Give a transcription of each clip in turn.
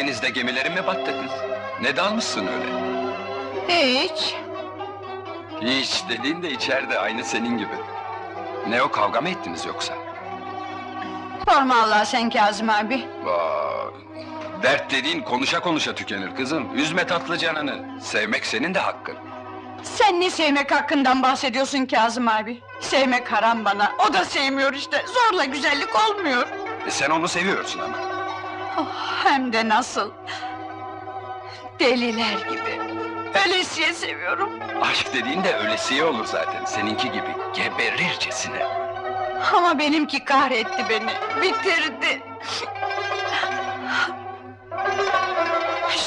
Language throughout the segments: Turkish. denizde gemilerin mi battı kız? Ne dalmışsın öyle? Hiç. Hiç dediğin de içeride, aynı senin gibi. Ne o, kavga mı ettiniz yoksa? Sorma Allah sen Kazım abi. Vay. Dert dediğin konuşa konuşa tükenir kızım. Üzme tatlı canını. Sevmek senin de hakkın. Sen ne sevmek hakkından bahsediyorsun Kazım abi? Sevmek haram bana, o da sevmiyor işte. Zorla güzellik olmuyor. Sen onu seviyorsun ama. Oh, hem de nasıl! Deliler gibi. Ölesiye seviyorum. Aşk dediğin de ölesiye olur zaten. Seninki gibi geberircesine. Ama benimki kahretti beni, bitirdi.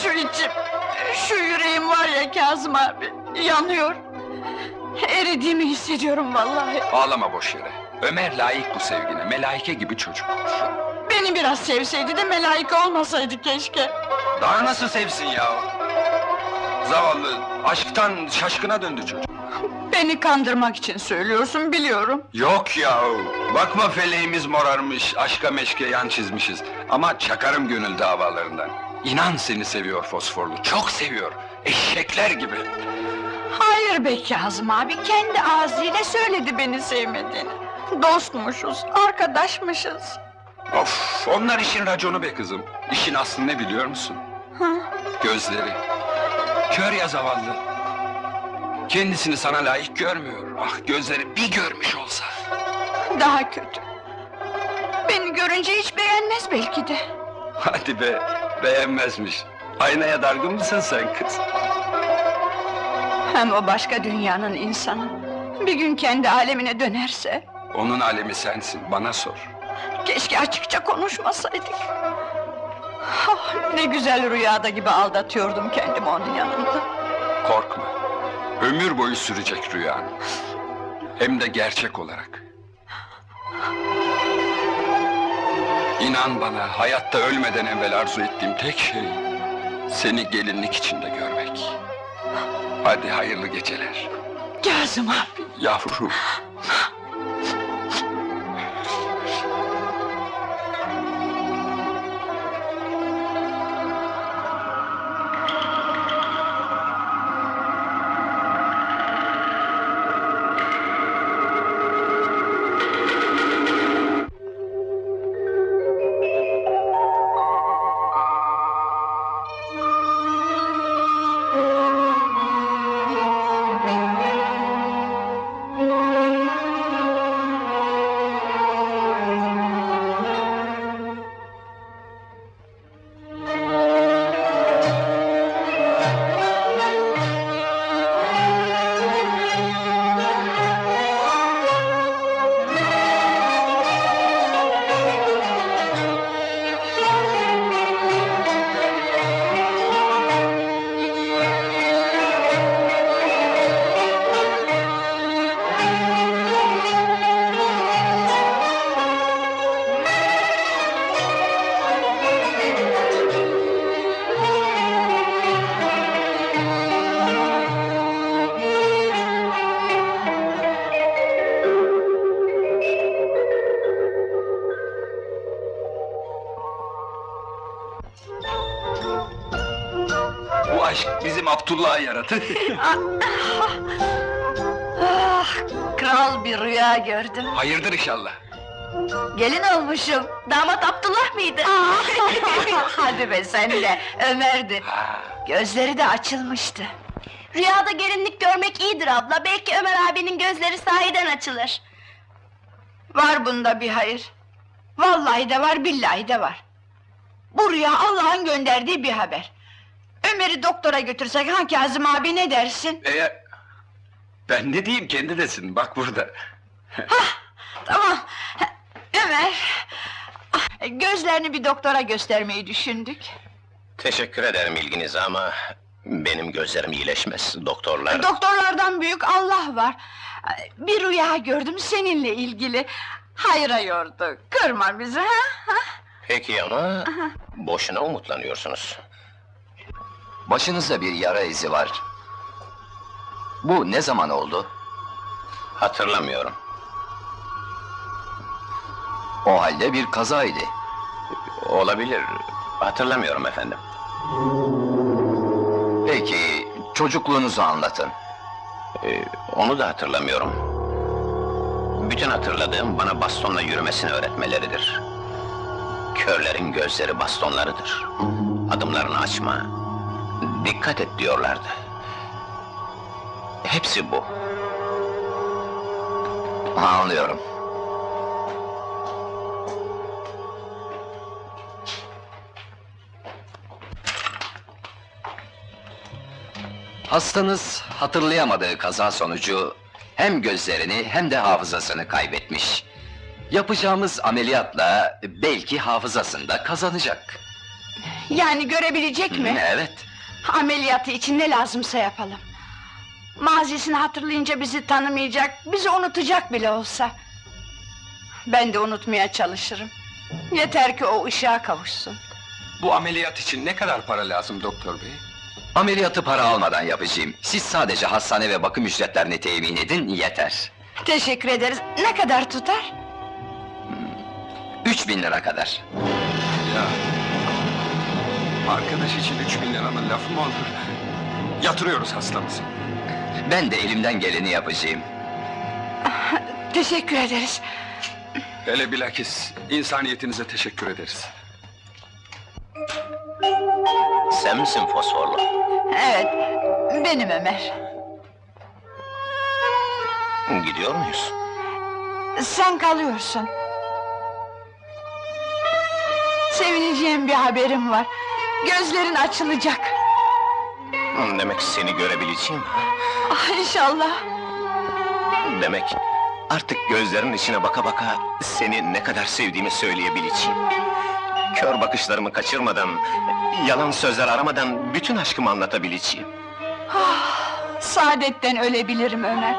Şu içim, şu yüreğim var ya Kazım abi, yanıyor. Eridiğimi hissediyorum vallahi. Ağlama boş yere. Ömer layık bu sevgine, melaike gibi çocuk. Beni biraz sevseydi de melaike olmasaydı keşke. Daha nasıl sevsin ya? Zavallı, aşktan şaşkına döndü çocuk. Beni kandırmak için söylüyorsun, biliyorum. Yok yahu, bakma feleğimiz morarmış, aşka meşke yan çizmişiz. Ama çakarım gönül davalarından. İnan seni seviyor Fosforlu, çok seviyor, eşekler gibi. Hayır be Kazım abi, kendi ağzıyla söyledi beni sevmediğini. Dostmuşuz, arkadaşmışız. Of, onlar işin raconu be kızım. İşin aslını ne biliyor musun? Hı? Gözleri. Kör ya zavallı. Kendisini sana layık görmüyor. Ah, gözleri bir görmüş olsa. Daha kötü. Beni görünce hiç beğenmez belki de. Hadi be, beğenmezmiş. Aynaya dargın mısın sen kız? Hem o başka dünyanın insanı. Bir gün kendi alemine dönerse... Onun alemi sensin, bana sor. Keşke açıkça konuşmasaydık. Oh, ne güzel rüyada gibi aldatıyordum kendimi onun yanında. Korkma, ömür boyu sürecek rüyan. Hem de gerçek olarak. İnan bana, hayatta ölmeden evvel arzu ettiğim tek şey... ...seni gelinlik içinde görmek. Hadi hayırlı geceler. Kazım abi! Yavrum! Abdullah'ı yarattı. Ah, kral bir rüya gördüm. Hayırdır inşallah. Gelin olmuşum. Damat Abdullah mıydı? Hadi be sen de, Ömer'di. Ha. Gözleri de açılmıştı. Rüyada gelinlik görmek iyidir abla. Belki Ömer abinin gözleri sahiden açılır. Var bunda bir hayır. Vallahi de var, billahi de var. Bu rüya Allah'ın gönderdiği bir haber. Ömer'i doktora götürsek ha Kazım abi, ne dersin? Ben ne diyeyim, kendi desin, bak burada. Hah, tamam. Ömer, gözlerini bir doktora göstermeyi düşündük. Teşekkür ederim ilginize ama benim gözlerim iyileşmez, doktorlar... Doktorlardan büyük Allah var. Bir rüya gördüm seninle ilgili. Hayra yordu, kırma bizi ha? Peki ama boşuna umutlanıyorsunuz. Başınızda bir yara izi var. Bu ne zaman oldu? Hatırlamıyorum. O halde bir kazaydı. Olabilir Hatırlamıyorum efendim. Peki, çocukluğunuzu anlatın. Onu da hatırlamıyorum. Bütün hatırladığım bana bastonla yürümesini öğretmeleridir. Körlerin gözleri bastonlarıdır. Adımlarını açma, dikkat et diyorlardı. Hepsi bu. Anlıyorum. Hastanız hatırlayamadığı kaza sonucu hem gözlerini hem de hafızasını kaybetmiş. Yapacağımız ameliyatla belki hafızasını da kazanacak. Yani görebilecek mi? Evet. Ameliyatı için ne lazımsa yapalım. Mazisini hatırlayınca bizi tanımayacak, bizi unutacak bile olsa. Ben de unutmaya çalışırım. Yeter ki o ışığa kavuşsun. Bu ameliyat için ne kadar para lazım doktor bey? Ameliyatı para almadan yapacağım. Siz sadece hastane ve bakım ücretlerini temin edin, yeter. Teşekkür ederiz. Ne kadar tutar? 3.000 lira kadar. Ya... Arkadaş için 3.000 liranın lafı mı olur? Yatırıyoruz hastamızı. Ben de elimden geleni yapacağım. Teşekkür ederiz. Hele bilakis insaniyetinize teşekkür ederiz. Sen misin Fosforlu? Evet, benim Ömer. Gidiyor muyuz? Sen kalıyorsun. Sevineceğim bir haberim var. Gözlerin açılacak. Demek seni görebileceğim. Ah, inşallah. Demek artık gözlerin içine baka baka seni ne kadar sevdiğimi söyleyebileceğim. Kör bakışlarımı kaçırmadan, yalan sözler aramadan bütün aşkımı anlatabileceğim. Ah, saadetten ölebilirim Ömer.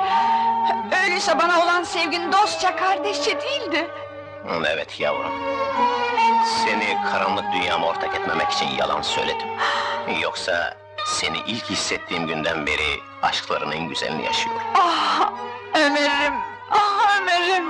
Öyleyse bana olan sevgin dostça, kardeşçe değildi. Evet yavrum. Seni karanlık dünyama ortak etmemek için yalan söyledim. Yoksa seni ilk hissettiğim günden beri aşkların en güzelini yaşıyorum. Ah Ömer'im, ah Ömer'im.